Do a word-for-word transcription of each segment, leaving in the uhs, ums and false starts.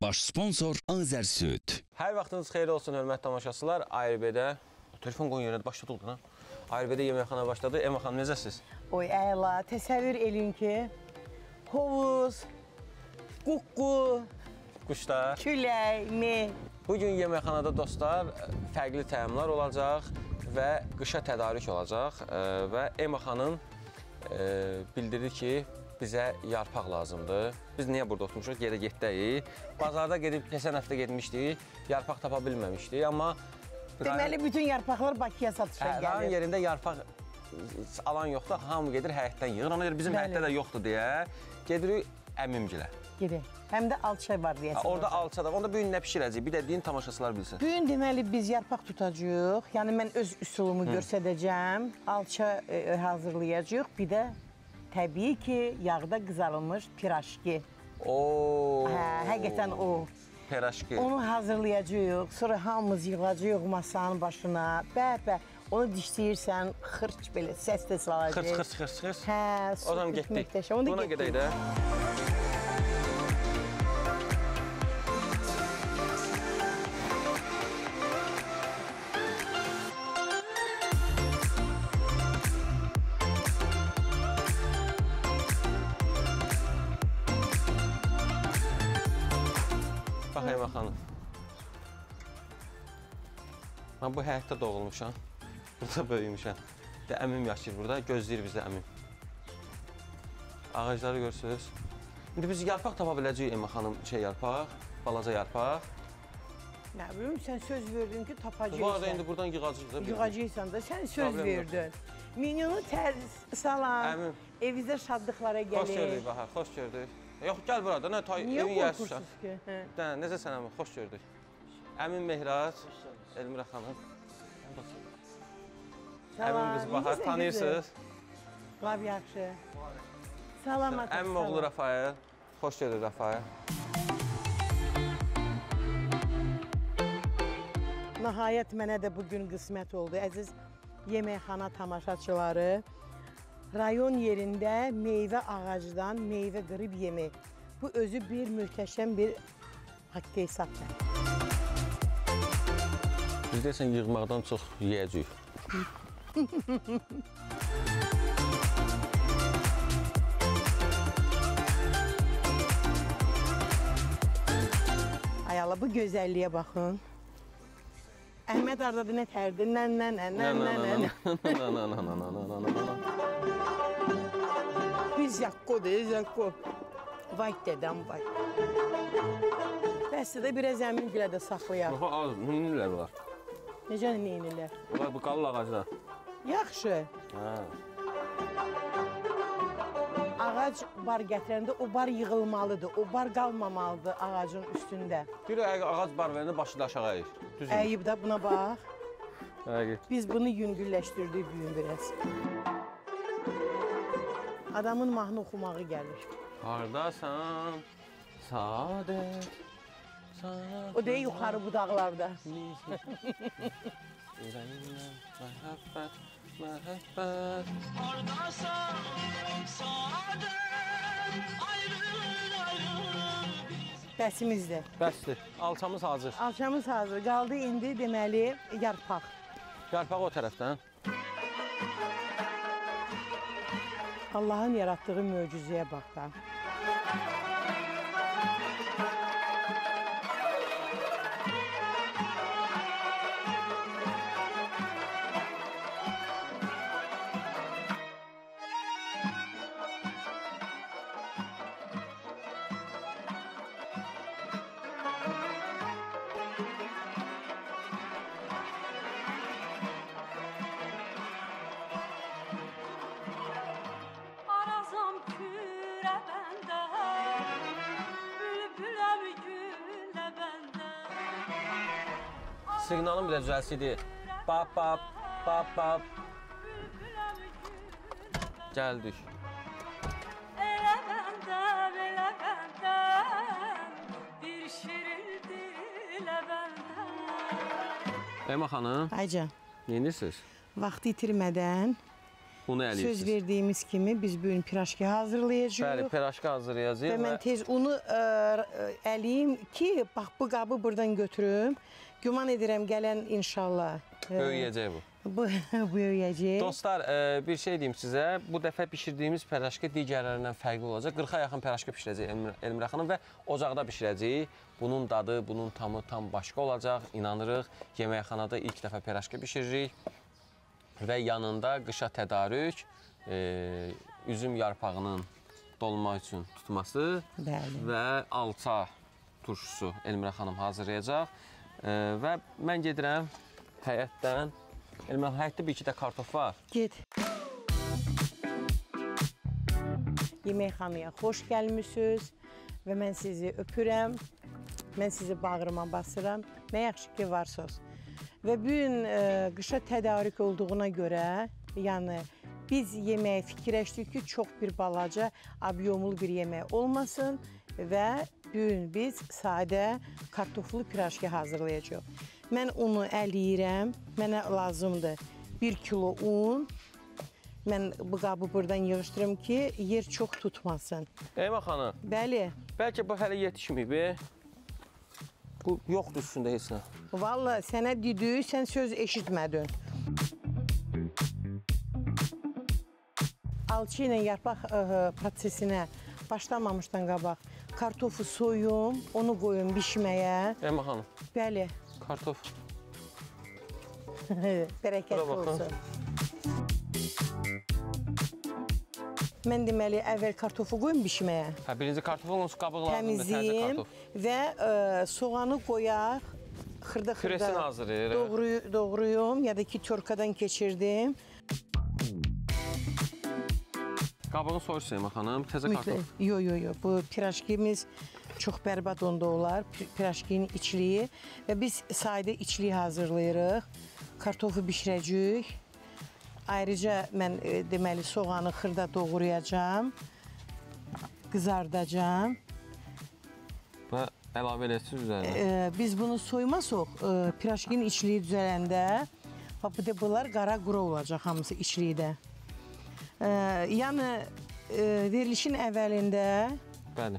Baş sponsor Azersüt. Hər vaxtınız xeyir olsun, hörmətli tamaşaçılar. A R B-də telefon qoyun yerinə başladı oldu lan. A R B-də yeməkxana başladı. Elmira xanım, necəsiz? Oy əla, təsəvvür eləyin ki, hovuz, quqqu, quşlar, külək, meh. Bugün yeməkxanada dostlar fərqli təamlar olacaq və qışa tədarik olacaq və Elmira xanım bildirdi ki, bizə yarpaq lazımdır. Biz niyə burada oturmuşuq? Yerə getdəyik. Bazarda gedib, keçən həftə getmişdik, yarpaq tapa bilməmişdik, amma... Deməli, bütün yarpaqlar Bakıya satışa gəlir. Rayonun yerində yarpaq alan yoxdur, hamı gedir həyətdən yığır. Ona görə bizim həyətdə də yoxdur deyə gedirik əmimgilə. Gedək. Həm də alça var deyəsən. Orada alça da var. Onda bu gün nə pişirəcəyik? Bir də deyin, tamaşaçılar bilsin. Bu gün deməli, biz yarpaq tutacağıq. Yəni, mən öz üsulumu görsədəcəm. Alça hazırlayacaq. Bir də təbii ki, yağda qızarılmış pirojki. Ooo. Həqiqətən o. Pirojki. Onu hazırlayacaq. Sonra hamımız yığacaq masanın başına. Bəh-bəh. Onu dişləyirsən, xırç belə, səs də salacaq. Xırç, xırç, xırç. Hə, su bitmək dəşək. Ona gedək də. Mən bu həyətdə doğulmuşam, burada böyümüşəm. De əmim yaşayır burada, gözləyir bizdə əmim. Ağacları görürsünüz. İndi biz yarpaq tapa biləcəyik, Elmira xanım, şey yarpaq, balaca yarpaq. Nə bilmiyim, sən söz verdin ki, tapacaqsan. Bu arada indi buradan yığacaq da. Yığacaqsan da, sən söz verdin. Minyonu tərz salam, evizə şadlıqlara gəlir. Xoş gördük, Bahar, xoş gördük. Yox, gəl burada, nə tay, evin yərsən. Niyə qorxursunuz ki? Necə sən əmin, xoş gördük. Əmin Mehraz, Elmira xanım. Əmin qız Bahar, tanıyırsınız? Qab yaxşı. Salamat. Əmin oğlu Rafael, xoş gəlir Rafael. Nəhayət mənə də bugün qismət oldu. Əziz yeməkxana tamaşaçıları, rayon yerində meyvə ağacdan meyvə qırıb yemək. Bu özü bir möhtəşəm bir haqqı hesabdır. Biz deyəsən, yığmaqdan çox yiyəcəyik. Ayala, bu gözəlliyə baxın. Əhməd ardadı nə tərdi? Nə, nə, nə, nə, nə, nə, nə, nə, nə, nə, nə, nə, nə, nə. Biz yakkodur, yakko. Vay dedəm, vay. Bəs də biraz əmin gülə də saxlayaq. Baxa, az, nünlər var. Necə neynirlər? Bax, bu qalın ağacdan. Yaxşı. Ağac bar gətirəndə o bar yığılmalıdır, o bar qalmamalıdır ağacın üstündə. Bir ağac bar verəndə başı da aşağı əyir. Əyib də buna bax. Biz bunu yüngülləşdirdik bugün biraz. Adamın mahnı oxumağı gəlir. Hardasan, sadət. O deyə yuxarı budaqlarda. Ürəyimdən məhəbbət, məhəbbət. Ordasan, saadət, ayrıl, ayrıl. Bəsimizdir. Bəsdir. Alçamız hazır. Alçamız hazır. Qaldı indi deməli yarpaq. Yarpaq o tərəfdən. Allahın yaratdığı möcüzəyə bax da. Siqnalın bir də cüzəsidir. Bab, bab, bab, bab. Gəldik. Elə bəndəm, elə bəndəm, bir şirindir elə bəndəm. Elmira xanım. Ayca. Neyinirsiniz? Vaxtı itirmədən unu əliyirsiniz. Söz verdiyimiz kimi biz bugün pirojki hazırlayacağıq. Bəli, pirojki hazırlayacağıq. Və mən tez unu əliyim ki, bax bu qabı buradan götürüm. Güman edirəm gələn inşallah. Böyüyəcək bu. Böyüyəcək. Dostlar, bir şey deyim sizə. Bu dəfə pişirdiyimiz pirojki digərlərindən fərqli olacaq. qırxa yaxın pirojki pişirəcək Elmira xanım və ocaqda pişirəcək. Bunun dadı, bunun tamı tam başqa olacaq. İnanırıq, yeməkxanada ilk dəfə pirojki pişiririk. Və yanında qışa tədarük üzüm yarpağının dolma üçün tutması və alça turşusu Elmira xanım hazırlayacaq. Və mən gedirəm həyətdən. Elmira, həyətdə bir iki də kartof var. Ged. Yeməkxanaya xoş gəlmişsiniz və mən sizi öpürəm, mən sizi bağrıma basıram. Nə yaxşı ki varsınız. Və bugün qışa tədarük olduğuna görə, yəni biz yeməyi fikirləşdik ki, çox bir balaca, abyomlu bir yemək olmasın və bugün biz sadə kartoflu pirojki hazırlayacağıq. Mən unu əliyirəm, mənə lazımdır bir kilo un. Mən bu qabı buradan yığışdırım ki, yer çox tutmasın. Eyvah xanım. Bəli. Bəlkə bu hələ yetişməyib. Bu yoxdur üstündə heç nə. Valla sənə düdüyü, sən söz eşitmədin. Alçı ilə yarpaq patatesinə başlamamışdan qabaq kartofu soyum, onu qoyum bişməyə. Elmira xanım. Bəli. Kartof. Bərəkət olsun. Mən deməli, əvvəl kartofu qoyum bişməyə. Hə, birinci kartofu olunca qabıqlarında təzə kartof. Təmizləyim və soğanı qoyaq. Küresini hazırlayırıq. Doğruyum, ya da ki törkadan keçirdim. Qabığı soyursayma xanım, təzə kartof. Yo, yo, yo. Bu pirojkimiz çox bərbad onda olar. Pirojkinin içliyi. Və biz sadə içliyi hazırlayırıq. Kartofu bişirəcəyik. Ayrıca mən deməli soğanı xırda doğrayacam. Qızardacam. Və əlavə eləsiniz üzərində? Biz bunu soymasaq, pirojkinin içliyi düzələndə, bunlar qara-qura olacaq hamısı içliyidə. Yəni, verilişin əvvəlində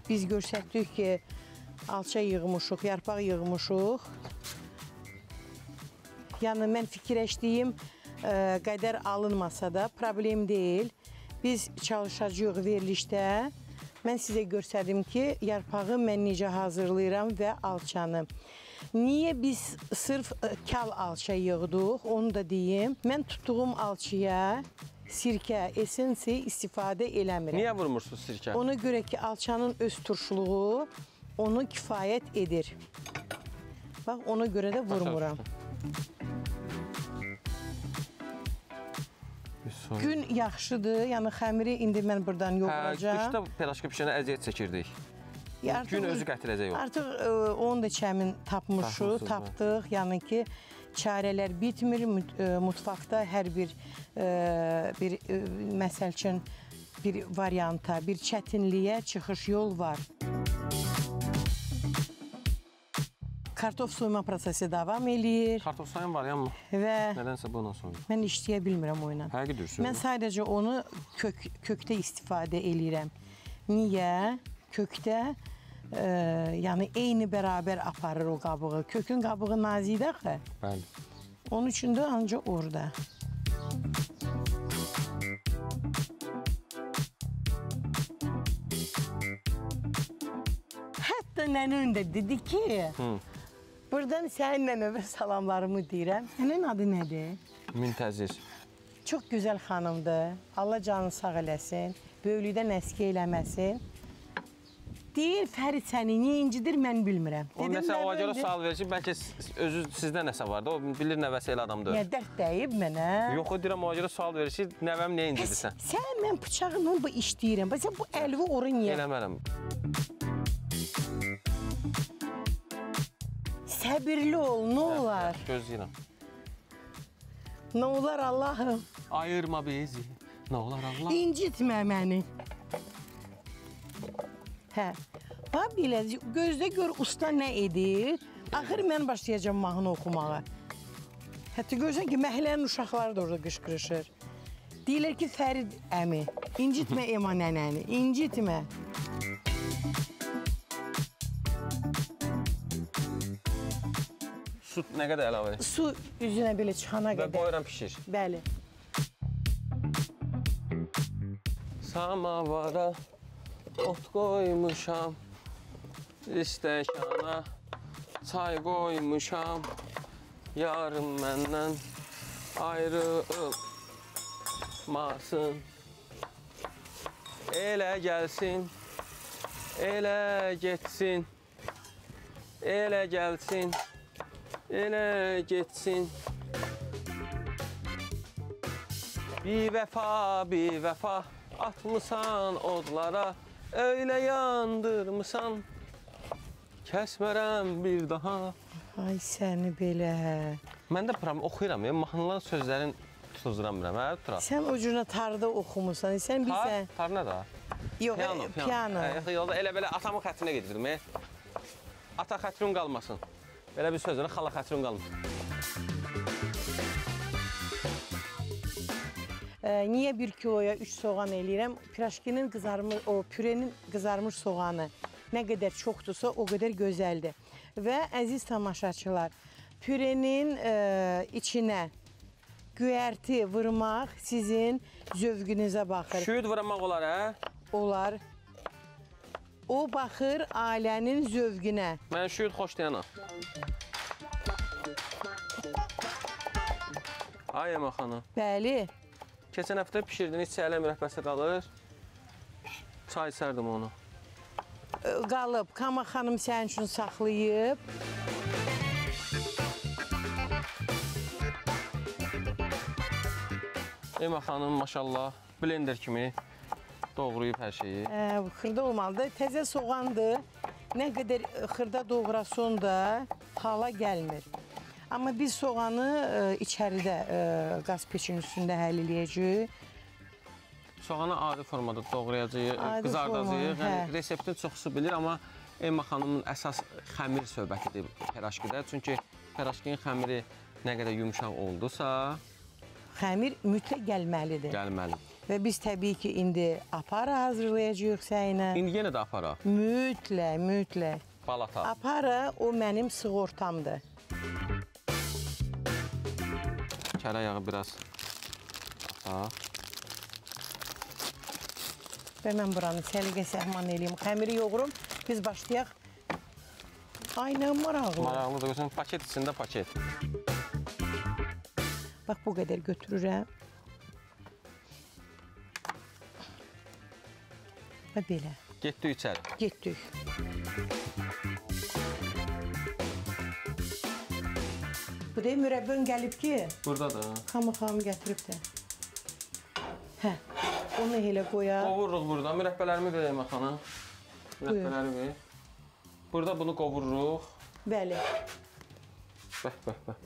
biz görsətdik ki, alça yığmışıq, yarpaq yığmışıq. Yəni, mən fikirləşdiyim qədər alınmasa da problem deyil. Biz çalışacağıq verilişdə. Mən sizə görsədim ki, yarpağı mən necə hazırlayıram və alçanı. Niyə biz sırf kəl alça yığdıq, onu da deyim. Mən tutduğum alçıya sirkə, esensiyi istifadə eləmirəm. Niyə vurmursunuz sirkə? Ona görə ki, alçanın öz turşuluğu onu kifayət edir. Bax, ona görə də vurmuram. Gün yaxşıdır, yəni xəmiri indi mən buradan yoğuracaq. Hə, qışda pirojki pişirənə əziyyət çəkirdik. Gün özü qətiləcək yox. Artıq onu da çəmin tapmışıq, tapdıq. Yəni ki, çarələr bitmir. Mutfaqda hər bir məsəl üçün bir varianta, bir çətinliyə çıxış yol var. Kartof soyma prosesi davam eləyir. Kartof soyan var, yanmı? Nədənsə bu ona soyulur? Mən işləyə bilmirəm o ilə. Həqiqə dürsün? Mən sadəcə onu kökdə istifadə eləyirəm. Niyə? Kökdə, yəni eyni bərabər aparır o qabığı. Kökün qabığı nazik axı. Bəli. Onun üçün də ancaq orada. Hətta nənəm də dedi ki, buradan səninlə növbə salamlarımı deyirəm. Sənin adı nədir? Müntəzir. Çox gözəl xanımdır. Allah canını sağ eləsin. Böyüklükdə nəskə eləməsin. Deyir, Fərid səni niyə incidir, mən bilmirəm. Məsələn, ona görə sual verir ki, bəlkə özü sizdə nəsə vardı, o bilir nəvəsi elə adamdır. Nə dərd dəyib mənə? Yox, o deyirəm, ona görə sual verir ki, nəvəm niyə incidirsən? Sən, mən bıçağımla bu işləyirəm. Sən bu əlvi oraya niyə? Eləmərəm. Səbirli ol, nə olar? Gözləyirəm. Nə olar Allahım? Ayırma bizi, nə olar Allahım? İncitmə məni. Hə, bax belə, gözlə gör usta nə edir. Axır mən başlayacam mahnı oxumağa. Hətta görsən ki, məhlənin uşaqları da orada qışqırışır. Deyirlər ki, Fərid əmi, incitmə Ema nənəni, incitmə. Su nə qədər əlavə edir? Su üzünə belə çıxana qədər. Və qoyuram pişir. Bəli. Samavara ot qoymuşam, istəkana çay qoymuşam, yarım məndən ayrılmasın. Elə gəlsin, elə getsin, elə gəlsin. Elə geçsin. Bir vefa, bir vefa atmışsan odlara, öyle yandırmışsan, kesmerem bir daha. Ay seni belə. Ben de program okuyuram ya, mahnıların sözlerini tutuzduramıyorum. Sen ucuna tarda oxumusan, sen bize... Tar, tar ne da? Yok, piyano. Piyano. Piyano. Yani, yolda elə belə atamın xətrinə gedirdim. Ata xətrin qalmasın. Belə bir sözünü xala xətrün qalmış. E, niye bir kiloya üç soğan eləyirəm? Pirojkinin qızarmış, o pürenin qızarmış soğanı nə qədər çoxdursa o qədər gözəldir. Və əziz tamaşaçılar, pürenin e, içinə güərti vurmaq sizin zövqünüzə baxır. Şüyd vurmaq olar, hə? Olar. O baxır ailənin zövqünə. Mən şüyd xoşlayanam. Ay Yeməkxana. Bəli. Keçən həftə pişirdin, hiç çəyləm rəhbəsi qalır. Çay içərdim onu. Qalıb. Kama xanım sənin üçün saxlayıb. Yeməkxanım maşallah blender kimi doğrayıb hər şeyi. Hə, xırda olmalıdır. Təzə soğandır. Nə qədər xırda doğrasun da hala gəlmir. Amma biz soğanı e, içəridə e, qaz peçin üstündə həll eləyəcəyik. Soğanı adi formada doğrayacağıq, qızardacağıq. Yəni, reseptin çoxusu bilir, amma Emma xanımın əsas xəmir söhbətidir pirojkidə. Çünki pirojkinin xəmiri nə qədər yumuşaq oldusa... Xəmir mütləq gəlməlidir. Gəlməlidir. Və biz təbii ki, indi apara hazırlayacağıq səyinə. İndi yenə də apara? Mütləq, mütləq. Balata. Apara o mənim sığortamdır. Kərə yağı biraz ataq. Və mən buranı səliqə səhman eləyim. Xəmiri yoğurum, biz başlayaq. Ay, nə maraqlı. Maraqlı da görsün, paket içində paket. Bax, bu qədər götürürəm. Və belə. Getdik içəri. Getdik. Bu deyil, mürəbbən gəlib ki? Buradadır. Xamı xamı gətirib də. Hə, onu elə qoyaq. Qovururuq burada. Mürəbbələrimi verəyim, xana. Mürəbbələrimi. Burada bunu qovururuq. Bəli. Bəh, bəh, bəh.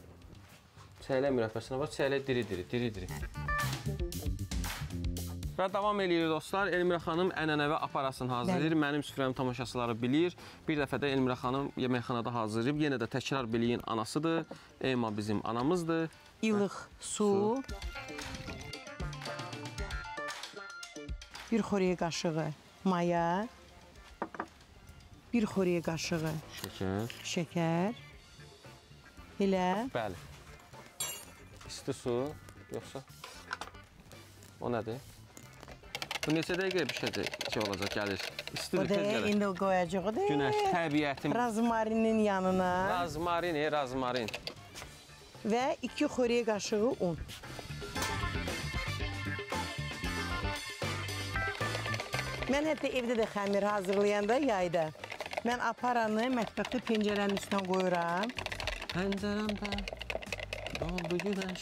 Çəylə mürəbbəsinə bax, çəylə diri-diri, diri-diri. Və davam edirik, dostlar. Elmira xanım ənənəvə aparasını hazırlayır. Mənim süfrəm tamaşaçıları bilir. Bir dəfə də Elmira xanım yeməkxanada hazırlayıb. Yenə də təkrar biliyin anasıdır. Eyma bizim anamızdır. İlıq su. Bir xörək qaşığı maya. Bir xörək qaşığı şəkər. Şəkər. Elə. Bəli. İsti su. Yoxsa o nədir? Bu neçə dəqiqə pişəcək, şey olacaq, gəlir. İstidir, tez gəlir. İndi o qoyacaq, o deyil. Günəş, təbiətim. Razmarinin yanına. Razmarin, ey razmarin. Və iki xörək qaşığı un. Mən hətta evdə də xəmir hazırlayanda, yayda. Mən aparanı mətbəxtə pəncərənin üstünə qoyuram. Pəncərəmdə doldu günəş,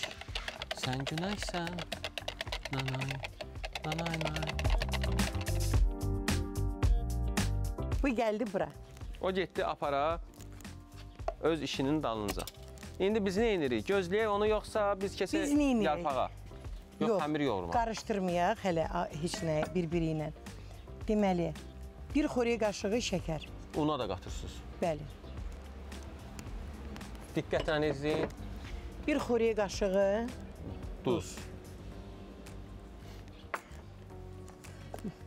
sən günəşsən, nanay. Nanay, nanay. Bu gəldi bura. O getdi apara öz işinin dalınca. İndi biz nə edirik? Gözləyək onu, yoxsa biz keçək yarpağa? Yox, xəmir yoğurma. Qarışdırmayaq hələ heç nə bir-biri ilə. Deməli, bir xörək qaşığı şəkər. Una da qatırsınız. Bəli. Diqqətlə izləyin. Bir xörək qaşığı duz.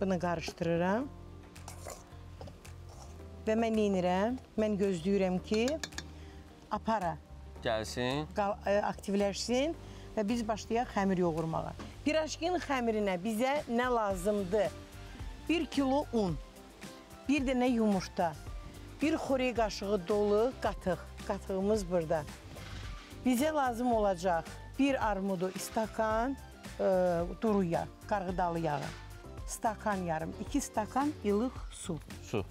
Bunu karıştırıram. Və mən neyinirəm? Mən gözləyirəm ki, apara. Gəlsin. Qal, ə, aktivləşsin və biz başlayaq xəmir yoğurmağa. Pirojkin xəmirinə bizə nə lazımdır? Bir kilo un, bir dənə yumurta, bir xörək qaşığı dolu qatıq. Qatığımız burada. Bizə lazım olacaq bir armudu, stakan e, duru yağ, qarğıdalı yağı. Stakan yarım, iki stakan ilıq su. Su.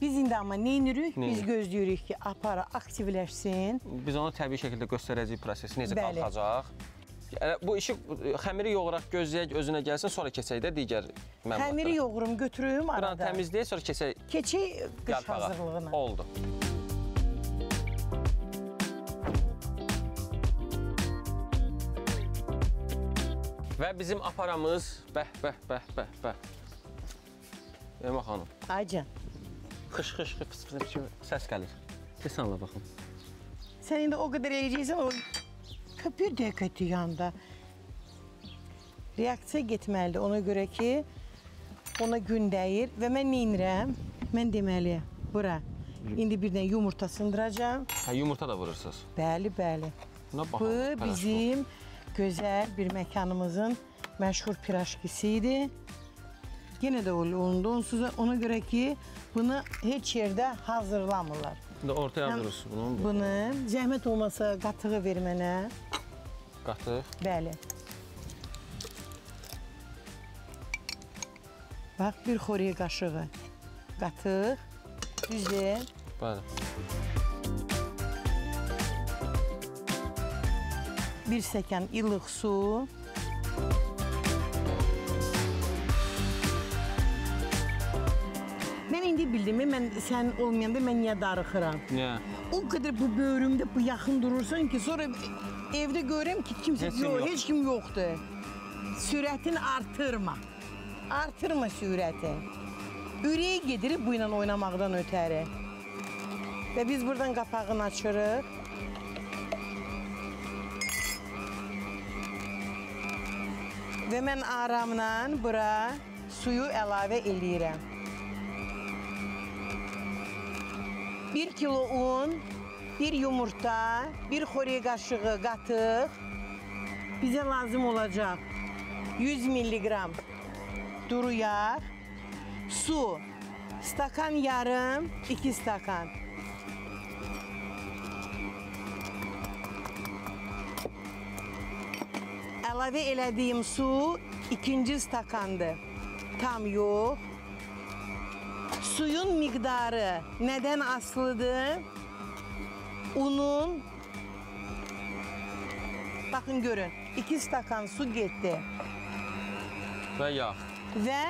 Biz indi ama neyinirik? Biz gözləyirik ki, apara aktivləşsin. Biz onu təbii şəkildə göstərəcəyik prosesi, necə qalxacaq. Bu işi, xəmiri yoğuraq, gözləyək, özünə gəlsin, sonra keçək də digər məmulatlara. Xəmiri yoğurum, götürüm arada. Buranı təmizləyək, sonra keçək. Keçək qış hazırlığına. Oldu. Və bizim aparamız, bəh, bəh, bəh, bəh, bəh. Elmira xanım. Ayca. Xış, xış, xış, pıs, pıs, pıs, səs gəlir. Desanla baxın. Sən indi o qədər eləyəcəksən, o bir dəqiqəti yanda. Reaksiya getməlidir ona görə ki, ona gün dəyir. Və mən neyinirəm? Mən deməli, bura. İndi bir dənə yumurta sındıracam. Hə, yumurta da vurursunuz. Bəli, bəli. Buna baxın, pələş bu. Bu bizim gözəl bir məkanımızın məşhur pirojkisi idi. Yenə də olundu onsuz. Ona görə ki, bunu heç yerdə hazırlamırlar. Ortaya hazırlıyorsunuz bunu. Bunu, zəhmət olmasa qatığı ver mənə. Qatıq? Bəli. Bax, bir xörək qaşığı. Qatıq, düzdür. Bəli. Bir stəkan ilıq su. Bildimi, mən sən olmayanda mən niyə darıxıram? Niyə? O qədər bu böyrümdə bu yaxın durursan ki, sonra evdə görürəm ki, kimsə yox, heç kim yoxdur. Sürətini artırma. Artırma sürəti. Ürəyə gedirik bu ilə oynamaqdan ötəri. Və biz buradan qapağını açırıq. Və mən aramla bura suyu əlavə eləyirəm. Bir kilo un, bir yumurta, bir xörək qaşığı qatıq. Bizə lazım olacaq yüz milliqram duru yağ, su, stakan yarım, iki stakan. Əlavə elədiyim su ikinci stakandır, tam yox. Suyun miqdarı nədən asılıdır? Unun, baxın görün, iki stakan su getdi. Və yağ. Və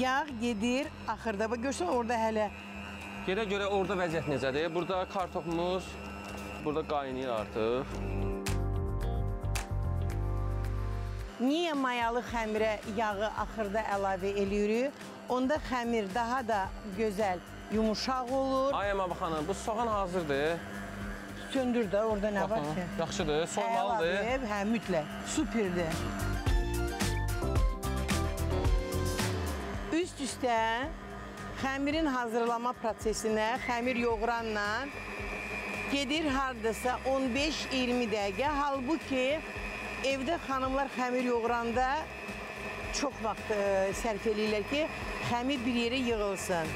yağ gedir axırda. Bax, görsən orada hələ. Yerə görə orada vəziyyət necədir? Burada kartofumuz, burada qaynayır artıq. Niyə mayalı xəmirə yağı axırda əlavə eləyirik? Onda xəmir daha da gözəl, yumuşaq olur. Ay, Elmira xanım, bu soğan hazırdır. Söndür də, orada nə var ki? Yaxşıdır, soymalıdır. Əlavə, hə, mütləq, süperdir. Üst-üstə xəmirin hazırlama prosesinə xəmir yoğuranla gedir hardasa on beş iyirmi dəqiqə. Halbuki evdə xanımlar xəmir yoğuranda çox vaxt sərf eləyirlər ki, xəmir bir yerə yığılsın.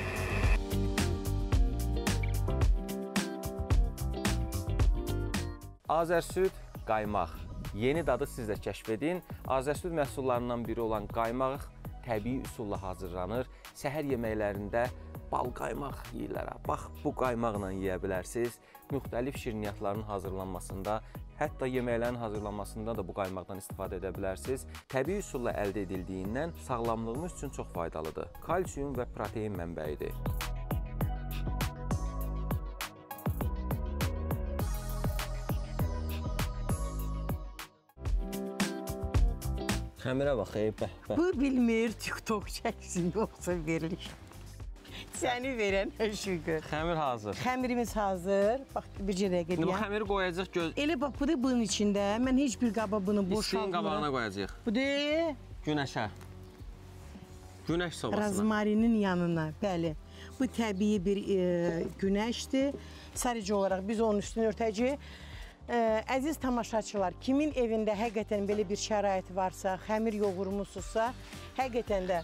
Azersüt, qaymaq. Yeni dadı siz də kəşf edin. Azersüt məhsullarından biri olan qaymaq təbii üsulla hazırlanır. Səhər yeməklərində bal qaymaq yeyirlər. Bax, bu qaymaqla yeyə bilərsiniz. Müxtəlif şirniyyatların hazırlanmasında, hətta yeməklərin hazırlanmasında da bu qaymaqdan istifadə edə bilərsiniz. Təbii üsulla əldə edildiyindən sağlamlığımız üçün çox faydalıdır. Kalsium və protein mənbəyidir. Xəmirə bax, bəh, bəh. Bu bilmir, TikTok çəksin, yoxsa verilir. Səni verən şükür. Xəmir hazır. Xəmirimiz hazır. Bax, bir cərəyə gedəyəm. Bu xəmiri qoyacaq göz... Elə bax, bu da bunun içində. Mən heç bir qaba bunu boşalmıram. İstiyin qabağına qoyacaq. Bu da... Günəşə. Günəş sobasına. Rozmarinin yanına, bəli. Bu təbii bir e, günəşdir. Sadəcə olaraq biz onun üstünü örtəcəyik. E, əziz tamaşaçılar, kimin evində həqiqətən belə bir şərait varsa, xəmir yoğurmusuzsa, həqiqətən də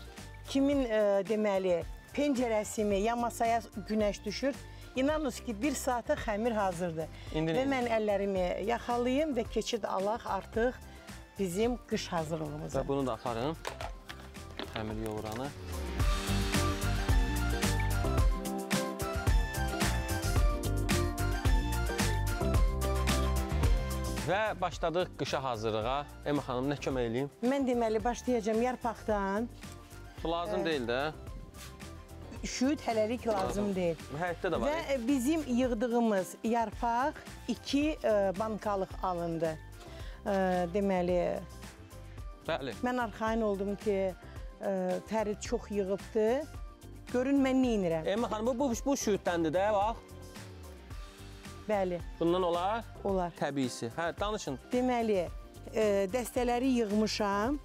kimin e, deməli, pencərəsimi ya masaya günəş düşür, İnanınız ki, bir saata xəmir hazırdır. İndi və mən əllərimi yaxalayım və keçid alaq artıq bizim qış hazırlığımıza. Və bunu da aparın, xəmir yoğuranı. Və başladıq qışa hazırlığa. Emma xanım, nə kömək edeyim? Mən deməli, başlayacağım yarpaqdan. Bu lazım deyil də. Şüd hələlik lazım deyil. Həyətdə də var. Və bizim yığdığımız yarpaq iki bankalıq alındı. Deməli, mən arxain oldum ki, Fərid çox yığıbdı. Görün, mən neyinirəm? Elmira xanım, bu şüddəndir də, bax. Bəli. Bundan olar? Olar. Təbiisi. Hə, danışın. Deməli, dəstələri yığmışam.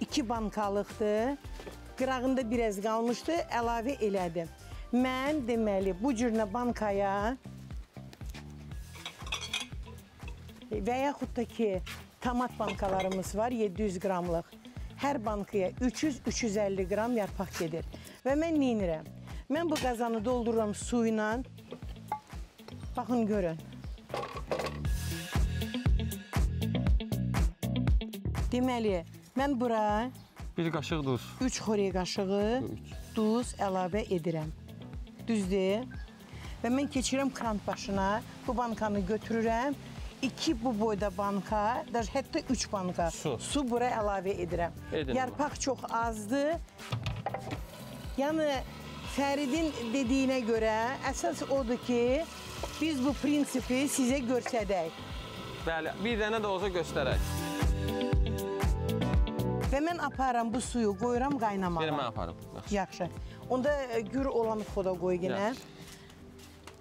İki bankalıqdır. Qırağında biraz qalmışdı, əlavə elədim. Mən, deməli, bu cürlə bankaya və yaxud da ki, tomat bankalarımız var, yeddi yüz qramlıq. Hər bankaya üç yüz üç yüz əlli qram yarpaq gedir. Və mən neynirəm? Mən bu qazanı doldururam su ilə. Baxın, görün. Deməli, mən bura... Bir qaşıq duz. Üç xörək qaşığı duz əlavə edirəm. Düzdür. Və mən keçirəm krant başına. Bu bankanı götürürəm. İki bu boyda banka, hətta üç banka su bura əlavə edirəm. Yarpaq çox azdır. Yəni, Fəridin dediyinə görə əsas odur ki, biz bu prinsipi sizə görsədək. Bəli, bir dənə də olsa göstərək. Və mən aparam bu suyu, qoyuram qaynamağa. Belə mən aparım. Yaxşı. Onda gür olanı xoda qoy yenə.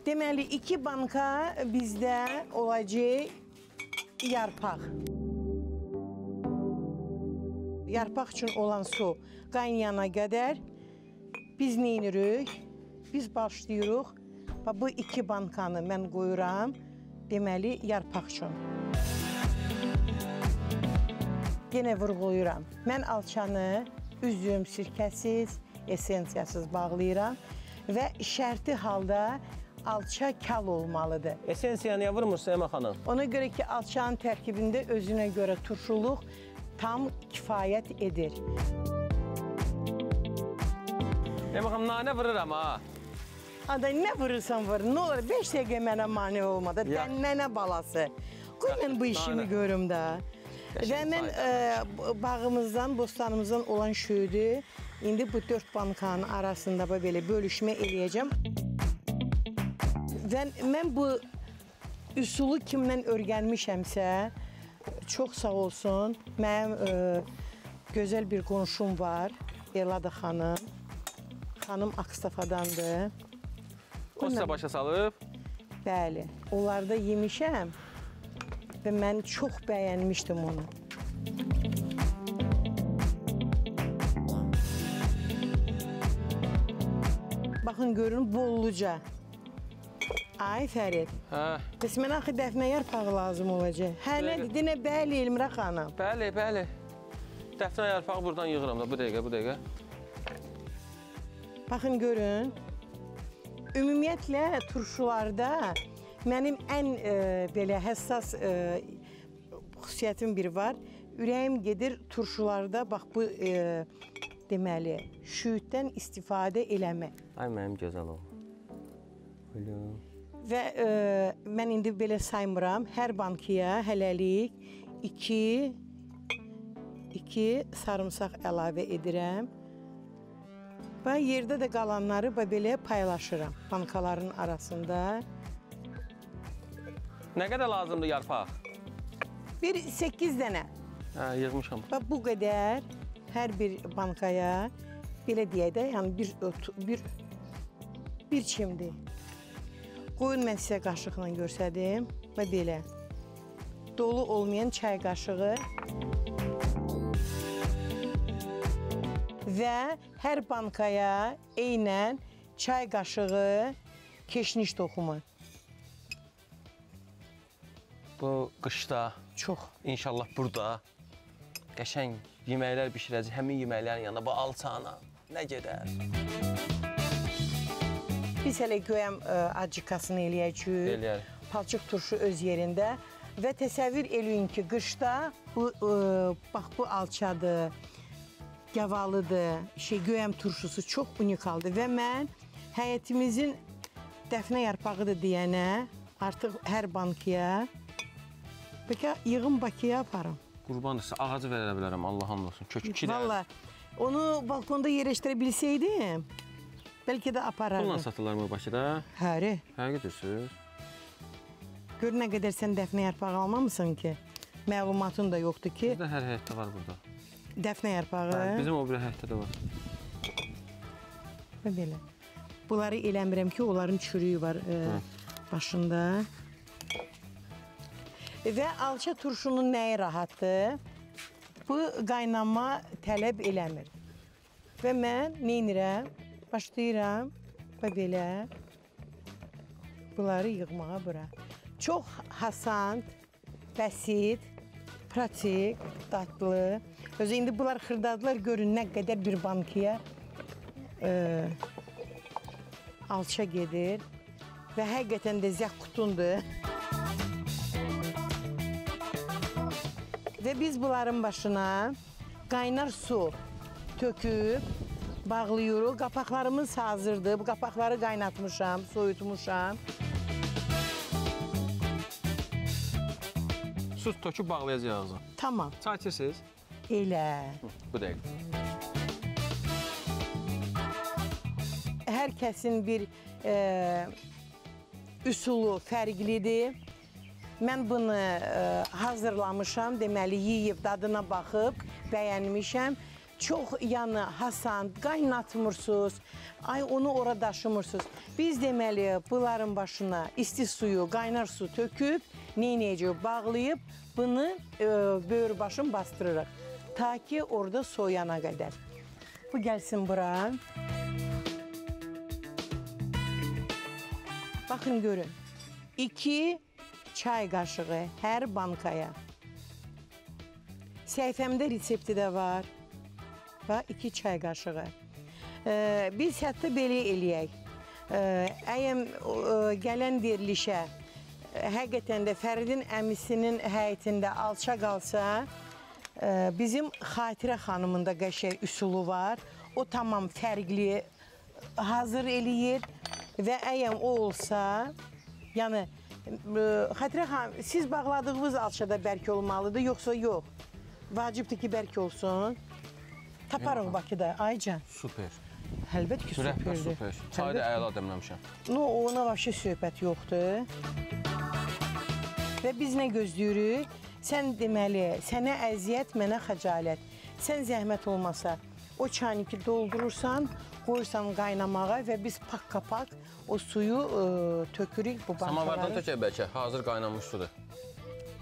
Deməli, iki banka bizdə olacaq yarpaq. Yarpaq üçün olan su qaynayana qədər biz neyinirik? Biz başlayırıq. Bu iki bankanı mən qoyuram, deməli, yarpaq üçün. Yenə vurğuluyuram. Mən alçanı üzüm, sirkəsiz, essensiyasız bağlayıram və şərti halda alça kal olmalıdır. Essensiyanıya vurmursa, Emma xanım? Ona görə ki, alçanın tərkibində özünə görə turşuluq tam kifayət edir. Emma xanım, nanə vururam, ha? Ada, nə vurursan vur, nə olur, beş dəqiqə mənə mani olmadı. Nənə balası. Qoy mən bu işimi görüm də. Və mən bağımızdan, bostanımızdan olan şüydü, indi bu dörd bankanın arasında belə bölüşmə eləyəcəm. Və mən bu üsulu kimdən örgənmişəmsə, çox sağ olsun, mənim gözəl bir qonşum var, Elada xanım. Xanım Axtafadandır. O sizə başa salıb? Bəli, onlarda yemişəm. Və mən çox bəyənmişdim onu. Baxın, görün, bolluca. Ay, Fərid. Bəs mən axı dəfnə yarpağı lazım olacaq. Hə, nə dedinə? Bəli, Elmira xanım. Bəli, bəli. Dəfnə yarpağı buradan yığıram da, bu dəqiqə, bu dəqiqə. Baxın, görün. Ümumiyyətlə, turşularda... Mənim ən belə həssas xüsusiyyətim biri var. Ürəyim gedir turşularda, bax bu, deməli, şüyüddən istifadə eləmək. Ay, mənim gözəl ol. Və mən indi belə saymıram. Hər bankaya hələlik iki, iki sarımsaq əlavə edirəm. Və yerdə də qalanları belə paylaşıram bankaların arasında. Nə qədər lazımdır yarpaq? Bir səkkiz dənə. Hə, yığmışam. Və bu qədər hər bir bankaya, belə deyək də, yəni bir çimdir. Qoyun mən sizə qaşıqla görsədim və belə. Dolu olmayan çay qaşığı. və hər bankaya eynən çay qaşığı keşniş toxumu. Bu qışda çox inşallah burada qəşəng yeməklər bişirəcək, həmin yeməklərin yanında bu alçana nə gedər? Biz hələ göyəm acıqasını eləyək ki, palçıq turşu öz yerində və təsəvvür eləyin ki, qışda bu, bax bu alçadır, gavalıdır, şey, göyəm turşusu çox unikaldır və mən həyətimizin dəfnə yarpağıdır deyənə artıq hər bankıya Bəlkə yığın Bakıya aparım. Qurban olsun, ağacı verə bilərəm, Allah hamd olsun. Kök iki dərəm. Valla, onu balkonda yerləşdirə bilsəydim, bəlkə də aparardım. Bununla satırlar mı Bakıda? Həri. Həri götürsünüz. Gör nə qədər sən dəfnə yarpağı almamısın ki? Məlumatın da yoxdur ki. Burada hər həyətdə var burada. Dəfnə yarpağı? Hə, bizim o bir həyətdə də var. Və belə. Bunları eləmirəm ki, onların çürüyü var başında. Və alça turşunun nəyi rahatdır? Bu qaynama tələb eləmir. Və mən neynirəm? Başlayıram və belə bunları yığmağa bura. Çox hasant, bəsit, pratik, tatlı. Özü indi bunlar xırdadılar, görün nə qədər bir bankıya e, alça gedir. Və həqiqətən də zəq qutundur. Və biz bunların başına qaynar su töküb, bağlayırıq. Qapaqlarımız hazırdır. Bu qapaqları qaynatmışam, soyutmuşam. Su töküb bağlayacağız. Tamam. Çay içirsiniz? Elə. Bu dəqiq. Hər kəsin bir e, üsulu fərqlidir. Mən bunu e, hazırlamışam, deməli, yiyib, dadına baxıb, bəyənmişəm. Çox yanı hasan, qaynatmırsınız, ay onu ora daşımırsınız. Biz deməli, bunların başına isti suyu, qaynar su töküb, neynəcək bağlayıb, bunu e, böyür başını bastırırıq. Ta ki, orada soyana qədər. Bu gəlsin bura. Baxın, görün. İki... Çay qaşığı hər bankaya. Səhifəmdə resepti də var. Və iki çay qaşığı. Ee, biz hətta belə eləyək. Əyəm ee, gələn verilişə, həqiqətən də Fəridin əmisinin həyətində alça qalsa, e, bizim Xatirə xanımında qəşəng üsulu var. O tamam fərqli hazır eləyir. Və əyəm o olsa, yəni, Xatirə xanım, siz bağladığınız alçada bərk olmalıdır, yoxsa yox? Vacibdir ki, bərk olsun. Taparıq Bakıda, Ayca. Süper. Həlbət ki, süperdir. Rəhbət süper. Çayda əla demləmişəm. No, ona başı söhbət yoxdur. Və biz nə gözləyirik? Sən deməli, sənə əziyyət, mənə xəcalət. Sən zəhmət olmasa, o çayınki doldurursan, qoyursan qaynamağa və biz pak-kapak o suyu e, tökürük bu bankları. Samavardan tökək bəlkə, hazır qaynamış sudur.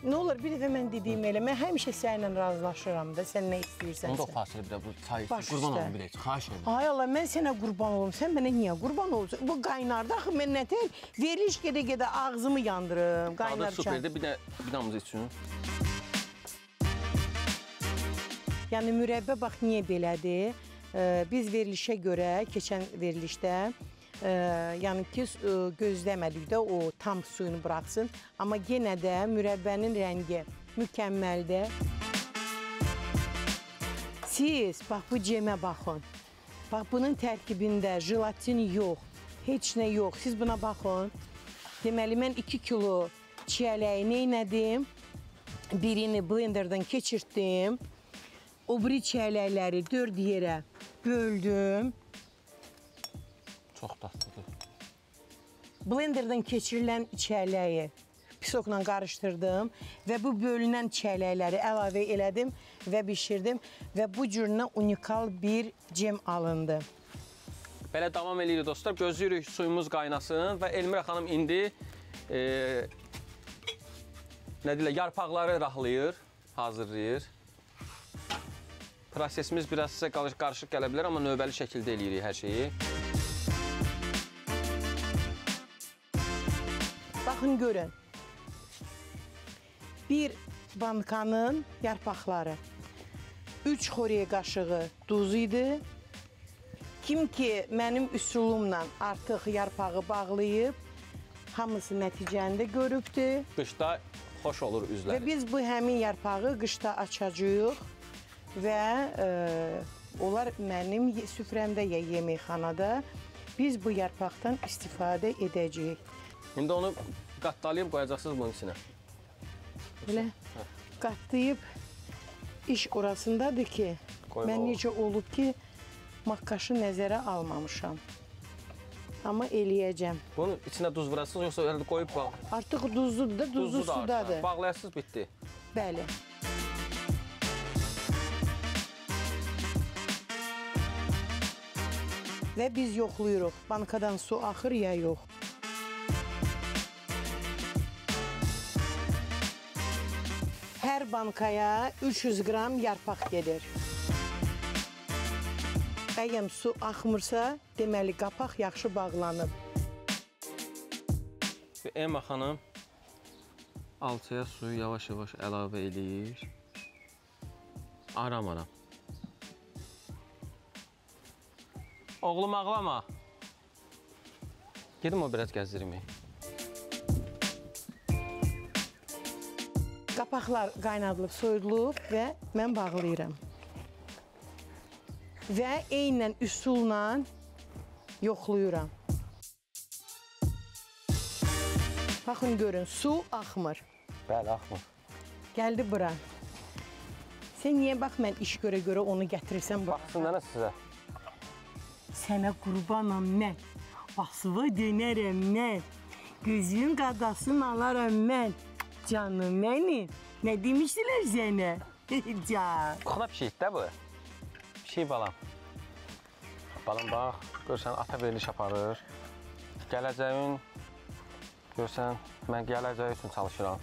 Nə olur, bir dəfə mən dediyim elə, mən həmişə səninlə razılaşıram da, sən nə istəyirsən. Onda o fasilə bir də bu çay içsin, qurban olun bir dəqiq, xahiş edin. Ay Allah, mən sənə qurban olum, sən mənə niyə qurban olsun? Bu qaynarda, axı, mən nə deyil, veriliş gedə-gedə ağzımı yandırım, qaynarca. Adı süperdir, bir də bir damızı içsin. Yəni, mürəbbə bax, niyə belədir? Biz verilişə görə, keçən verilişdə, yəni ki, gözləmədik də o tam suyunu bıraksın. Amma yenə də mürəbbənin rəngi mükəmməldir. Siz, bax, bu cemə baxın. Bax, bunun tərkibində jilatin yox, heç nə yox. Siz buna baxın. Deməli, mən iki kilo çiyələyi neynədim, birini blenderdan keçirtdim. O biri çiyələkləri dörd yerə böldüm. Çox tatlıdır. Blenderdan keçirilən çiyələyi pisokla qarışdırdım və bu bölünən çiyələkləri əlavə elədim və bişirdim və bu cürünə unikal bir cem alındı. Belə davam edirik dostlar. Gözləyirik suyumuz qaynasın və Elmira xanım indi e, nə deyirlər, yarpaqları rahlayır, hazırlayır. Prosesimiz biraz sizə qarışıq gələ bilər, amma növbəli şəkildə eləyirik hər şeyi. Baxın, görün. Bir bankanın yarpaqları. Üç xörək qaşığı duz idi. Kim ki, mənim üsulumla artıq yarpağı bağlayıb, hamısı nəticəndə görübdür. Qışda xoş olur üzləri. Və biz bu həmin yarpağı qışda açacağıq. Və e, onlar mənim süfrəmdə ya yeməkxanada biz bu yarpaqdan istifadə edəcəyik. İndi onu qatlayıb qoyacaqsınız bunun içinə. Belə qatlayıb iş orasındadır ki, qoyma mən necə olub ki, makkaşı nəzərə almamışam. Amma eləyəcəm. Bunun içinə duz vurasınız, yoxsa qoyub bağ? Artıq duzludur da, duzlu sudadır. Bağlayasınız, bitdi. Bəli. Və biz yoxluyuruq. Bankadan su axır ya yox. Hər bankaya üç yüz qram yarpaq gedir. Əgər su axmırsa, deməli qapaq yaxşı bağlanıb. Elmira xanım alçaya suyu yavaş-yavaş əlavə edir. Aram-aram. Oğlum ağlama. Gedim o biraz gəzdirmək. Qapaqlar qaynadılıb, soyulub və mən bağlayıram. Və eynən üsulla yoxluyuram. Baxın, görün, su axmır. Bəli, axmır. Gəldi bura. Sən niyə bax, mən iş görə-görə onu gətirirsən bura? Baxsın nənə sizə. Sənə qurbanam mən, basıva dönərəm mən, gözünün qadasını alaram mən, canım mənim, nə demişdilər sənə? Qoxuna pişikdir də bu, pişik balam. Balam bax, görsən, ata veriliş aparır, gələcəyin, görsən, mən gələcəyi üçün çalışıram.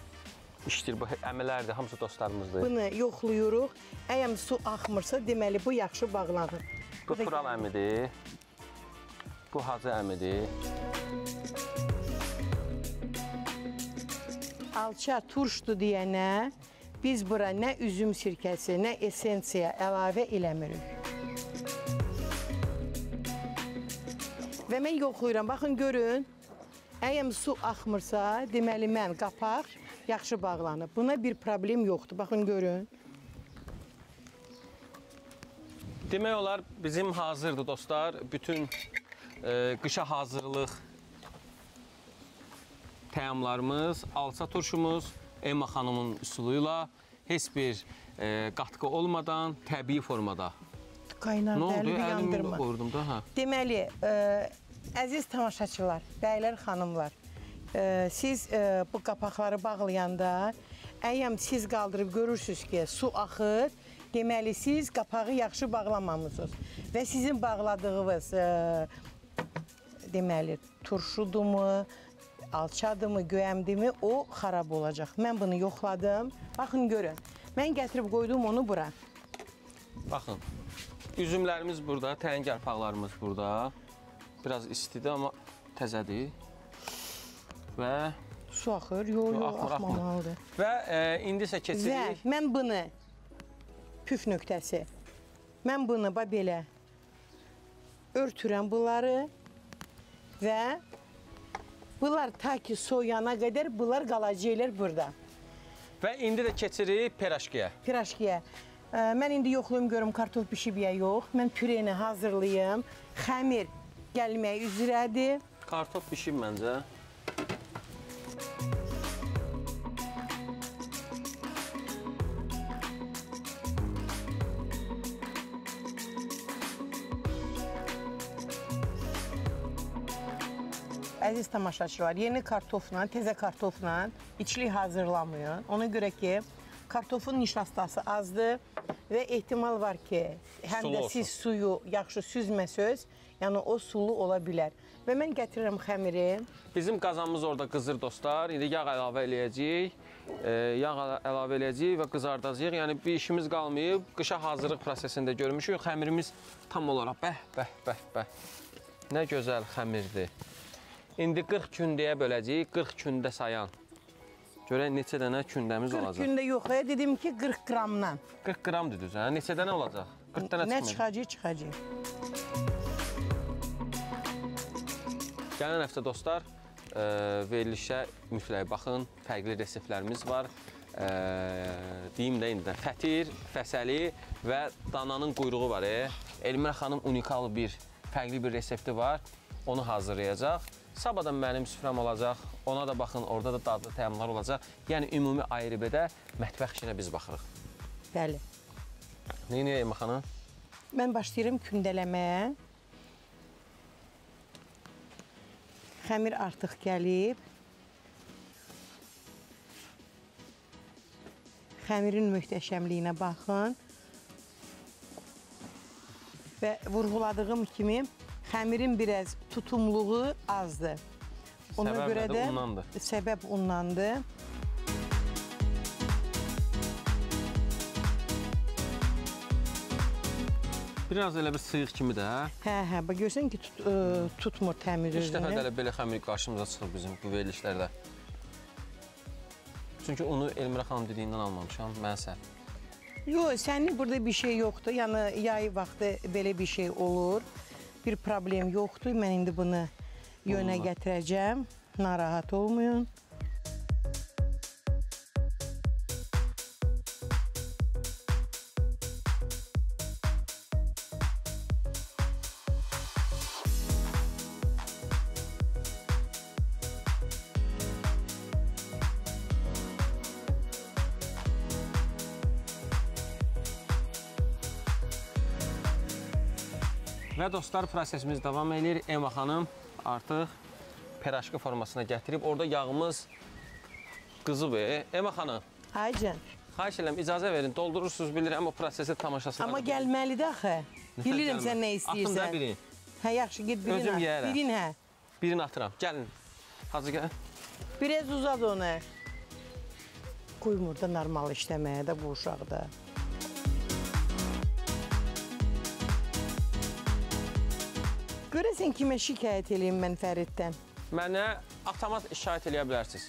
İşdir, bu əmələrdir, hamısı dostlarımızdır. Bunu yoxluyuruq, əgər su axmırsa, deməli, bu yaxşı bağlanır. Bu Tural əmidir, bu Hacı əmidir. Alça turşusu deyənə biz bura nə üzüm sirkəsi, nə esensiya əlavə eləmirik. Və mən yoxlayıram, baxın, görün. Əgər su axmırsa, deməli mən qapaq yaxşı bağlanıb. Buna bir problem yoxdur, baxın, görün. Demək olar, bizim hazırdır dostlar, bütün e, qışa hazırlıq təyamlarımız, alça turşumuz, Elmira xanımın üsulu ilə heç bir e, qatqı olmadan, təbii formada. Qaynar, dəlbi yandırma. Da, deməli, e, əziz tamaşaçılar, bəylər, xanımlar, e, siz e, bu qapaqları bağlayanda, əgər siz qaldırıb görürsünüz ki, su axır, deməli, siz qapağı yaxşı bağlamamışsınız və sizin bağladığınız deməli, turşudurmu, alçadırmı, göyəmdirmi, o xarab olacaq. Mən bunu yoxladım. Baxın, görün. Mən gətirib qoydum onu bura. Baxın, üzümlərimiz burada, təngi yarpaqlarımız burada. Biraz istidir, amma təzədir. Və su axır, yox, yox, axmamalıdır. Və e, indi isə keçirik. Və mən bunu püf nöqtəsi. Mən bunu belə örtürəm bunları və bunlar ta ki soyana qədər bunlar qalacaqlar burada. Və indi də keçirik pirojkiyə. Pirojkiyə. Mən indi yoxlayım görüm kartof pişib ya yox. Mən püreni hazırlayım. Xəmir gəlmək üzrədir. Kartof pişib məncə. Əziz tamaşaçılar, yeni kartofla, təzə kartofla içlik hazırlamıyor. Ona görə ki, kartofun nişastası azdır və ehtimal var ki, həm də siz suyu yaxşı süzməsəz, yəni o sulu ola bilər. Və mən gətirirəm xəmiri. Bizim qazanımız orada qızır dostlar, indi yağ əlavə eləyəcəyik. yağ əlavə eləyəcəyik və qızardacağıq. Yəni bir işimiz qalmayıb, qışa hazırlıq prosesində görmüşük. Xəmirimiz tam olaraq bəh, bəh, bəh, bəh. Nə gözəl xəmirdir. İndi qırx gün deyə böləcəyik, qırx gündə sayan. Görək neçə dənə kündəmiz olacaq. qırx gündə yox, dedim ki qırx qramdan. qırx qram dediniz, hə? Neçə dənə olacaq? qırx dənə çıxmayacaq. Nə çıxacaq, çıxacaq. Gələn həftə dostlar, verilişə mütləq baxın, fərqli reseptlərimiz var. Deyim də indi də fətir, fəsəli və dananın quyruğu var. Elmira xanım unikal bir, fərqli bir resepti var, onu hazırlayacaq. Sabahdan mənim süfrəm olacaq, ona da baxın, orada da dadlı təmlar olacaq. Yəni, ümumi ayribədə mətbəx işinə biz baxırıq. Bəli. Neyini, Elmira xanım? Mən başlayıram kündələməyə. Xəmir artıq gəlib. Xəmirin möhtəşəmliyinə baxın. Və vurğuladığım kimi xəmirin biraz tutumluğu azdır. Ona görə də səbəb ondandır. Biraz elə bir sıyıq kimi də, hə? Hə, hə, bax, görsən ki, tutmur təmir özünü. İlk dəfə də elə belə xəmir qarşımıza çıxır bizim bu verilişlərdə. Çünki onu Elmira xanım dediyindən almamışam, mən səhv. Yox, sənin burada bir şey yoxdur, yəni yay vaxtı belə bir şey olur. Bir problem yoxdur, mən indi bunu yönə gətirəcəm, narahat olmayın. Və dostlar, prosesimiz davam edir. Elmira xanım artıq pirojki formasına gətirib. Orada yağımız qızıb. Elmira xanım. Aycan. Xahiş edirəm, icazə verin. Doldurursunuz, bilirəm o prosesi tamaşasına. Amma gəlməli də axı. Bilirəm sən nə istəyirsən. Atın da birin. Hə, yaxşı, git birin at. Özüm yeyərəm. Birin, hə. Birin atıram. Gəlin. Hacı, gəlin. Biraz uzad onu. Qoymur da normal işləməyə də bu uşaqda. Görəsən kimə şikayət eləyim mən Fəriddən? Mənə atama şikayət eləyə bilərsiniz.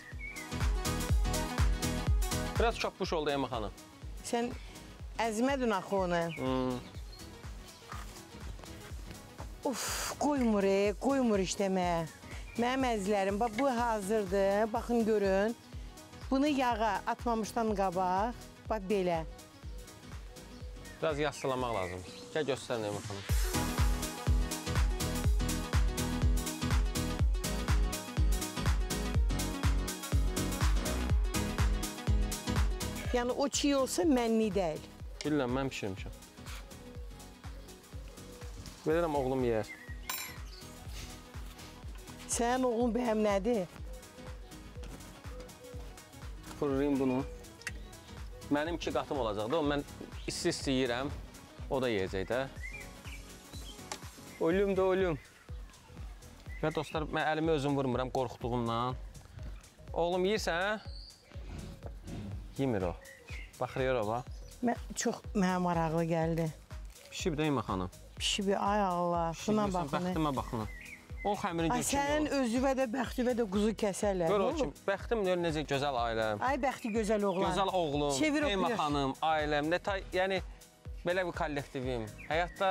Biraz çapbuş oldu Elmira xanım. Sən əzmədin axı onu. Of, qoymur, qoymur işləməyə. Mənim əzizlərim, bax, bu hazırdır. Baxın, görün. Bunu yağa atmamışdan qabaq. Bax, belə. Biraz yassılamaq lazım. Gəl göstərin Elmira xanım. Yəni, o çiy olsa mənli deyil. Bilirəm, mən pişirmişəm. Verirəm, oğlum yeyər. Sənin oğlun bəyəm nədir? Fırırayım bunu. Mənim iki qatım olacaqdır, mən isti-isti yiyirəm, o da yeyəcək də. Ölüm də ölüm. Və dostlar, mən əlimi özüm vurmuram qorxduğumdan. Oğlum yiyirsən, hə? Yemir o. Baxırıyor ola. Çox mənə maraqlı gəldi. Pişib deyim, xanım. Pişib, ay Allah, buna baxın. Bəxtimə baxın. O xəmirin gökəndə olur. Sənin özüvə də, bəxtivə də quzu kəsərlər. Gör o ki, bəxtim növ necə gözəl ailəm. Ay, bəxti gözəl oğlan. Gözəl oğlum, deyim, xanım, ailəm. Yəni, belə bir kollektivim. Həyatda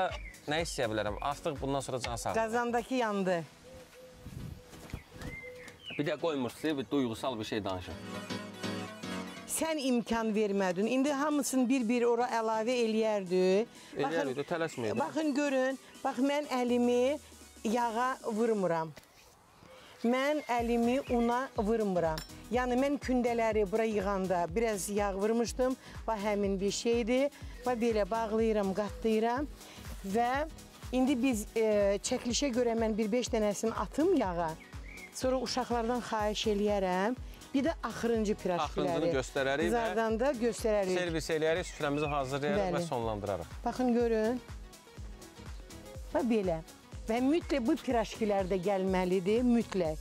nə istəyə bilərəm? Artıq bundan sonra can sağlam. Qazandakı yandı. Bir də qoymursun, bir duyğusal bir şey danışın. Sən imkan vermədin. İndi hamısını bir-bir ora əlavə eləyərdi. Eləyərdi, tələsməyədi. Baxın, görün. Bax, mən əlimi yağa vurmuram. Mən əlimi una vurmuram. Yəni, mən kündələri bura yığanda biraz yağ vurmuşdum. Bax, həmin bir şeydir. Bax, belə bağlayıram, qatlayıram. Və indi biz çəkilişə görə mən bir-beş dənəsini atım yağa. Sonra uşaqlardan xahiş eləyərəm. Bir də axırıncı pirojkiləri. Axırıncını göstərərik və servis eləyərik, süfrəmizi hazırlayarıq və sonlandırarıq. Baxın, görün. Və belə. Və mütləq bu pirojkilər də gəlməlidir, mütləq.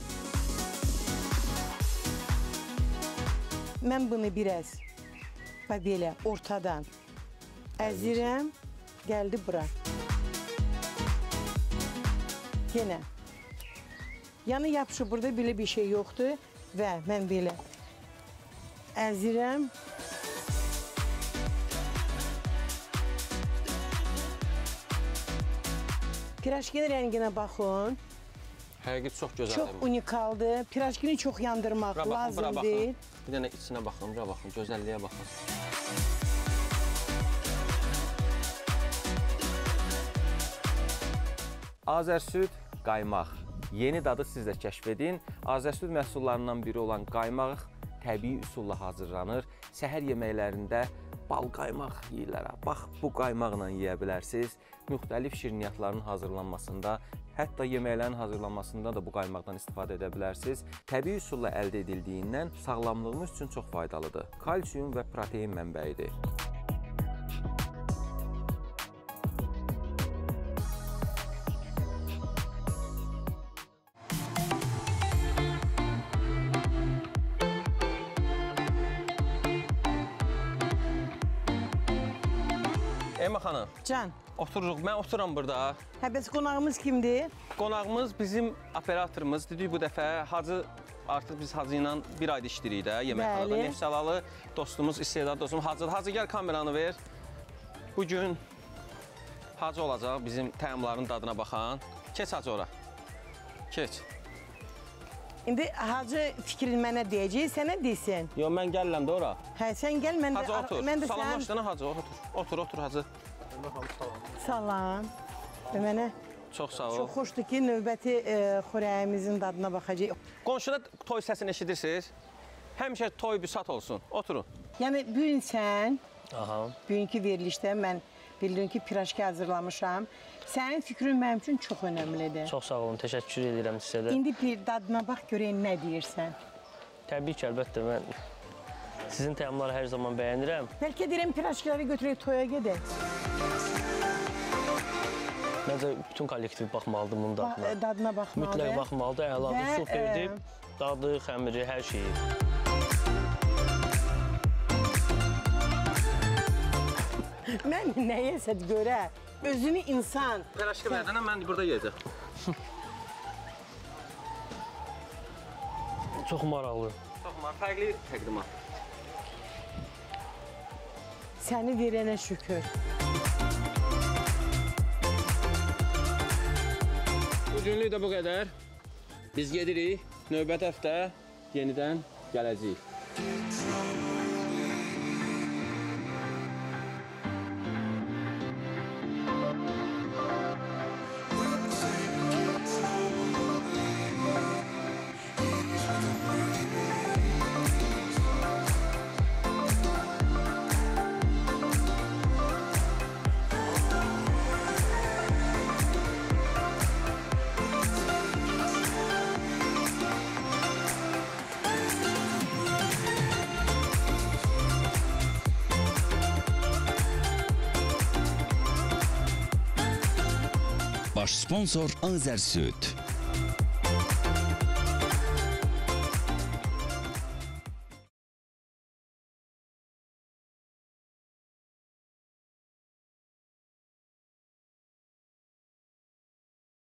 Mən bunu biraz belə ortadan əzirəm, gəldi bura. Yenə. Yanı yapışı burada belə bir şey yoxdur və mən belə əzirəm. Pirojkinin rənginə baxın. Həqiqət çox gözəldir. Çox unikaldır. Pirojkini çox yandırmaq bura baxın, lazım deyil. Bir dənə içinə baxın, bura baxın, gözəlliyə baxın. Azersüt, qaymaq. Yeni dadı siz də kəşf edin. Azersüt məhsullarından biri olan qaymaq təbii üsulla hazırlanır. Səhər yeməklərində bal qaymaq yeyirlər. Bax, bu qaymaqla yeyə bilərsiniz. Müxtəlif şirniyyatların hazırlanmasında, hətta yeməklərin hazırlanmasında da bu qaymaqdan istifadə edə bilərsiniz. Təbii üsulla əldə edildiyindən sağlamlığımız üçün çox faydalıdır. Kalsium və protein mənbəyidir. Xanım. Can. Otururuq. Mən oturam burada. Həbəs qonağımız kimdir? Qonağımız bizim operatorımız. Dedik bu dəfə Hacı, artıq biz Hacı ilə bir ayda işləyirik də yeməkxanada. Nefçalalı dostumuz, istedadlı dostum Hacı. Hacı gəl kameranı ver. Bugün Hacı olacaq bizim təamların dadına baxan. Keç Hacı ora. Keç. İndi Hacı fikrini mənə deyəcək, sənə deysin. Yox, mən gəlirəm də ora. Hə, sən gəl, mən də... Hacı otur. Salamlaşdana Hacı, otur. Otur, otur Hacı. Salam. Mənə... Çox sağ ol. Çox xoşdur ki, növbəti xörəyimizin dadına baxacaq. Qonşuda toy səsini eşidirsiniz. Həmişə toy büsat olsun. Oturun. Yəni, bu gün sən, bugünkü verilişdə mən bildim ki, pirojki hazırlamışam. Sənin fikrin mənim üçün çox önəmlidir. Çox sağ olun, təşəkkür edirəm sizə də. İndi bir dadına bax, görəyim, nə deyirsən? Təbii ki, əlbəttə, mən sizin təamları hər zaman bəyənirəm. Bəlkə deyirəm, pirojkiləri götürək, toya gedək. Məncə, bütün kollektiv baxmalıdır bunun dadına. Dadına baxmalıdır. Mütləq baxmalıdır, əladır, su verib, dadı, xəmiri, hər şeyi. Mən nəyəsə görə, özünü insan... Gəl aşkım, ədənə, mən burada yeyəcək. Çox maraqlı. Çox maraqlı, fərqli təqdimat. Səni verənə şükür. Bugünlük də bu qədər. Biz gedirik, növbət həftə yenidən gələcəyik. Sponsor Azersüt.